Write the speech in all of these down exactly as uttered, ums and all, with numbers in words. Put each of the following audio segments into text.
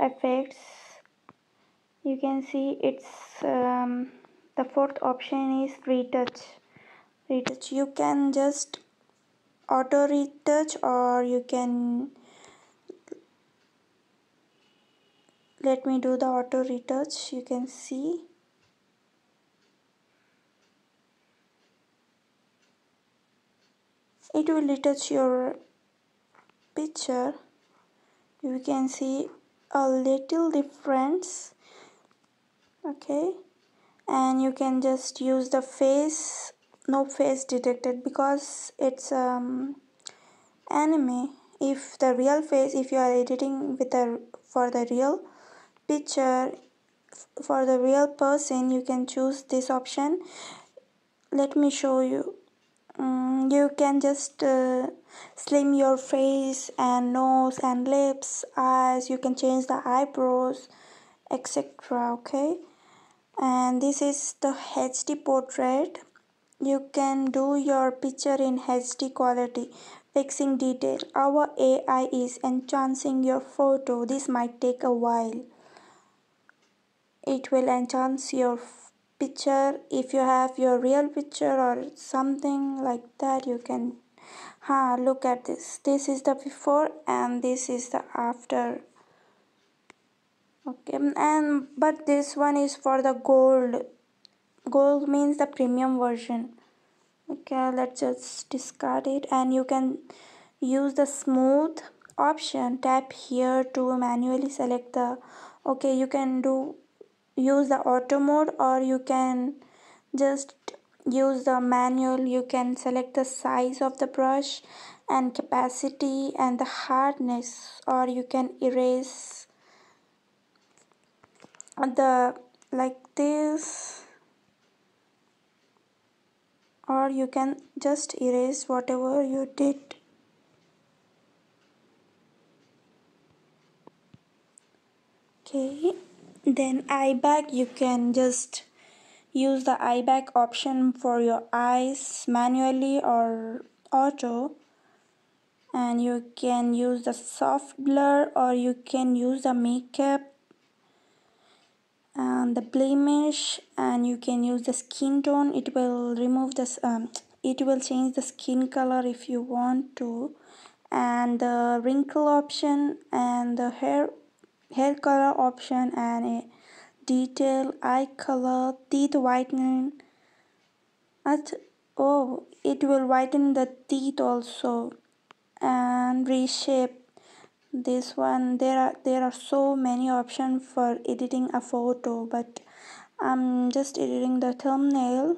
effects, you can see it's um, the fourth option is retouch. Retouch you can just auto retouch, or you can let me do the auto retouch. You can see it will retouch your picture. You can see a little difference, okay, and you can just use the face, no face detected, because it's um anime. If the real face, if you are editing with a for the real picture, for the real person, you can choose this option. Let me show you. Um, you can just uh, slim your face and nose and lips, eyes, you can change the eyebrows, etc. Okay, and this is the H D portrait. You can do your picture in H D quality, fixing detail. Our A I is enhancing your photo. This might take a while. It will enhance your picture. If you have your real picture or something like that, you can ha, look at this. This is the before and this is the after. Okay, and but this one is for the gold. Gold means the premium version. Okay, let's just discard it, and you can use the smooth option. Tap here to manually select the, okay, you can do use the auto mode, or you can just use the manual. You can select the size of the brush and capacity and the hardness, or you can erase the like this, or you can just erase whatever you did. Okay, then eye bag, you can just use the eye bag option for your eyes manually or auto, and you can use the soft blur, or you can use the makeup and the blemish, and you can use the skin tone. It will remove this, um, it will change the skin color if you want to, and the wrinkle option, and the hair hair color option, and a detail, eye color, teeth whitening. At oh, it will whiten the teeth also, and reshape. This one, there are there are so many options for editing a photo, but I'm just editing the thumbnail.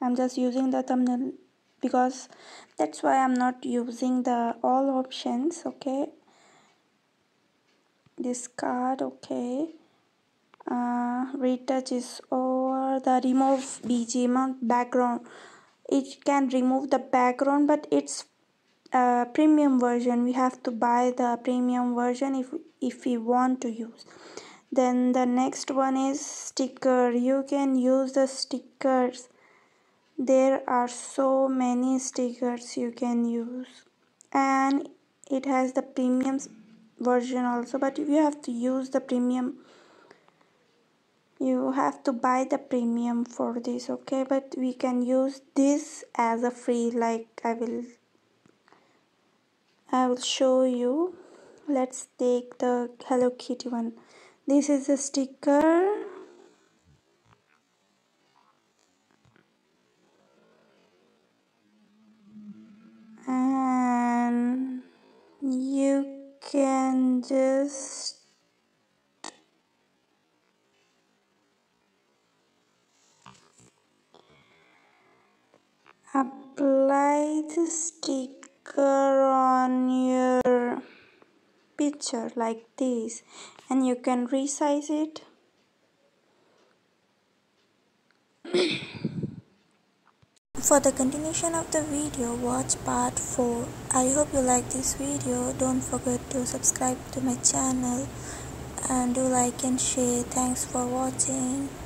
I'm just using the thumbnail because that's why I'm not using the all options. Okay, discard. Okay, uh, retouch is over. The remove B G M background, it can remove the background, but it's Uh, premium version. We have to buy the premium version if if we want to use. Then the next one is sticker. You can use the stickers. There are so many stickers you can use, and it has the premium version also, but you have to use the premium. You have to buy the premium for this. Okay, but we can use this as a free, like I will I will show you. Let's take the Hello Kitty one. This is a sticker. And you can just apply the sticker on your picture like this, and you can resize it. For the continuation of the video, watch part four. I hope you like this video. Don't forget to subscribe to my channel and do like and share. Thanks for watching.